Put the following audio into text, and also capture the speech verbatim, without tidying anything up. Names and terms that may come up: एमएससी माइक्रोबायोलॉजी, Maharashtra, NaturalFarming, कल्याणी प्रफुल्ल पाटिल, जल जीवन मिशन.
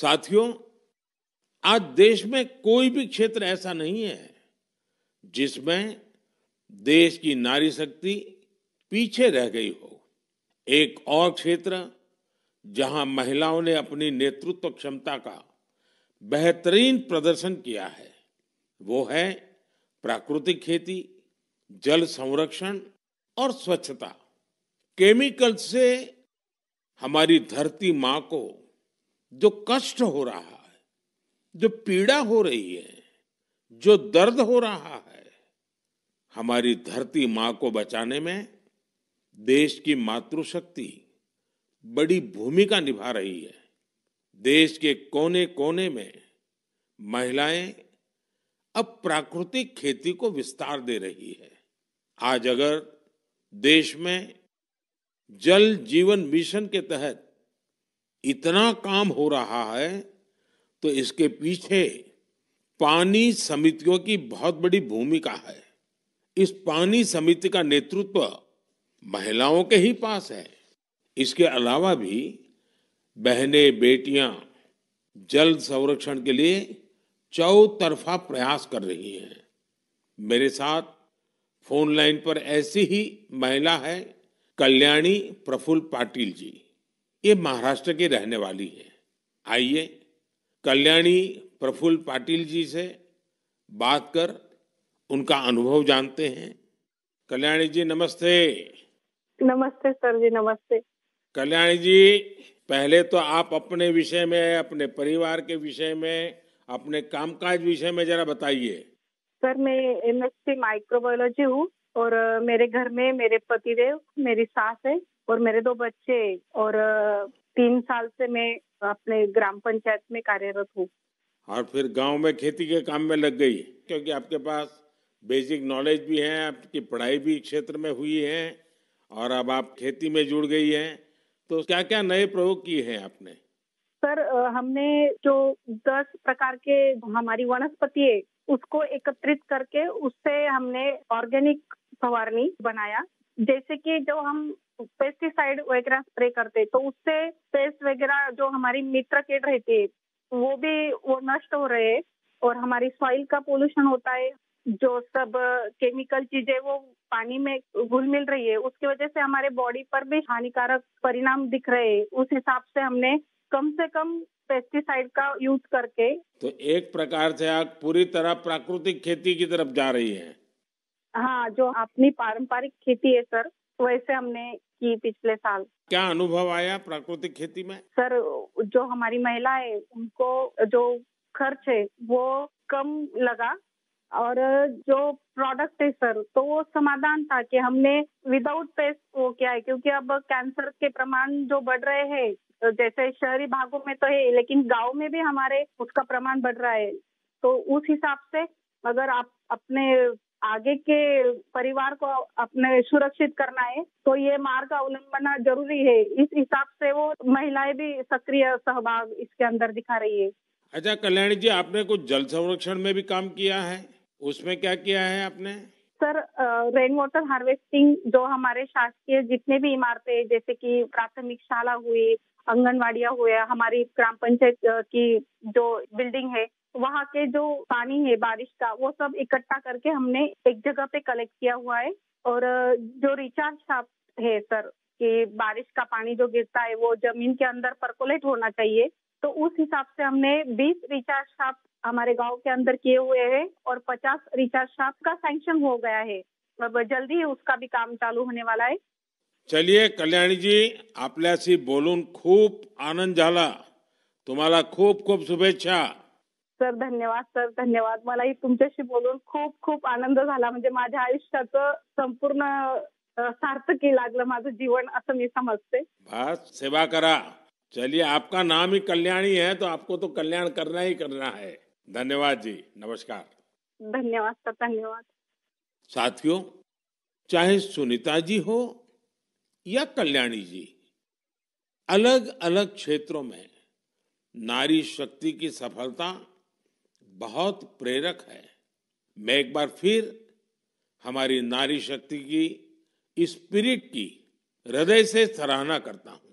साथियों, आज देश में कोई भी क्षेत्र ऐसा नहीं है जिसमें देश की नारी शक्ति पीछे रह गई हो। एक और क्षेत्र जहां महिलाओं ने अपनी नेतृत्व क्षमता का बेहतरीन प्रदर्शन किया है वो है प्राकृतिक खेती, जल संरक्षण और स्वच्छता। केमिकल से हमारी धरती माँ को जो कष्ट हो रहा है, जो पीड़ा हो रही है, जो दर्द हो रहा है, हमारी धरती माँ को बचाने में देश की मातृशक्ति बड़ी भूमिका निभा रही है। देश के कोने कोने में महिलाएं अब प्राकृतिक खेती को विस्तार दे रही है। आज अगर देश में जल जीवन मिशन के तहत इतना काम हो रहा है तो इसके पीछे पानी समितियों की बहुत बड़ी भूमिका है। इस पानी समिति का नेतृत्व महिलाओं के ही पास है। इसके अलावा भी बहनें, बेटियां जल संरक्षण के लिए चौतरफा प्रयास कर रही हैं। मेरे साथ फोन लाइन पर ऐसी ही महिला है कल्याणी प्रफुल्ल पाटिल जी। ये महाराष्ट्र की रहने वाली है। आइए कल्याणी प्रफुल्ल पाटिल जी से बात कर उनका अनुभव जानते हैं। कल्याणी जी नमस्ते। नमस्ते सर जी, नमस्ते। कल्याणी जी, पहले तो आप अपने विषय में, अपने परिवार के विषय में, अपने कामकाज विषय में जरा बताइए। सर, मैं एमएससी माइक्रोबायोलॉजी हूँ और मेरे घर में मेरे पतिदेव, मेरी सास है और मेरे दो बच्चे और तीन साल से मैं अपने ग्राम पंचायत में कार्यरत हूँ। और फिर गांव में खेती के काम में लग गई, क्योंकि आपके पास बेसिक नॉलेज भी है, आपकी पढ़ाई भी क्षेत्र में हुई है और अब आप खेती में जुड़ गई हैं। तो क्या क्या नए प्रयोग किए हैं आपने? सर, हमने जो दस प्रकार के हमारी वनस्पति है उसको एकत्रित करके उससे हमने ऑर्गेनिक फवारनी बनाया। जैसे कि जो हम पेस्टिसाइड वगैरह स्प्रे करते तो उससे पेस्ट वगैरह जो हमारी मित्र कीट रहती है वो भी वो नष्ट हो रहे हैं और हमारी सॉइल का पोल्यूशन होता है। जो सब केमिकल चीजें वो पानी में घुल मिल रही है, उसकी वजह से हमारे बॉडी पर भी हानिकारक परिणाम दिख रहे हैं। उस हिसाब से हमने कम से कम पेस्टिसाइड का यूज करके, तो एक प्रकार से आप पूरी तरह प्राकृतिक खेती की तरफ जा रही हैं। हाँ, जो अपनी पारंपरिक खेती है सर, वैसे हमने की पिछले साल। क्या अनुभव आया प्राकृतिक खेती में? सर, जो हमारी महिला है उनको जो खर्च है वो कम लगा और जो प्रोडक्ट है सर तो वो समाधान था कि हमने विदाउट पेस्ट वो क्या है, क्योंकि अब कैंसर के प्रमाण जो बढ़ रहे हैं, तो जैसे शहरी भागों में तो है लेकिन गांव में भी हमारे उसका प्रमाण बढ़ रहा है। तो उस हिसाब से अगर आप अपने आगे के परिवार को अपने सुरक्षित करना है तो ये मार्ग अवलंबना जरूरी है। इस हिसाब से वो महिलाएं भी सक्रिय सहभाग इसके अंदर दिखा रही है। अच्छा कल्याणी जी, आपने कुछ जल संरक्षण में भी काम किया है, उसमें क्या किया है आपने? सर, रेन वाटर हार्वेस्टिंग जो हमारे शासकीय जितने भी इमारतें जैसे कि प्राथमिक शाला हुई, आंगनवाड़िया हुआ, हमारी ग्राम पंचायत की जो बिल्डिंग है वहाँ के जो पानी है बारिश का वो सब इकट्ठा करके हमने एक जगह पे कलेक्ट किया हुआ है। और जो रिचार्ज शाफ्ट है सर कि बारिश का पानी जो गिरता है वो जमीन के अंदर परकोलेट होना चाहिए, तो उस हिसाब से हमने बीस रिचार्ज शाफ्ट हमारे गांव के अंदर किए हुए हैं और पचास रिचार्ज शाफ्ट का सैंक्शन हो गया है। अब जल्दी उसका भी काम चालू होने वाला है। चलिए कल्याणी जी, आपल्याशी बोलून खूप आनंद झाला। तुम्हाला खूप खूप शुभेच्छा सर। धन्यवाद सर, धन्यवाद। मला ही तुमच्याशी बोलून खूप खूप आनंद झाला, म्हणजे माझ्या आयुष्याचं संपूर्ण सार्थक लागलं माझं जीवन असं मी समजते। बस सेवा करा। चलिए, आपका नाम ही कल्याणी है तो आपको तो कल्याण करना ही करना है। धन्यवाद जी, नमस्कार। धन्यवाद सर, धन्यवाद। साथियों, चाहे सुनीता जी हो या कल्याणी जी, अलग अलग क्षेत्रों में नारी शक्ति की सफलता बहुत प्रेरक है। मैं एक बार फिर हमारी नारी शक्ति की स्पिरिट की हृदय से सराहना करता हूँ।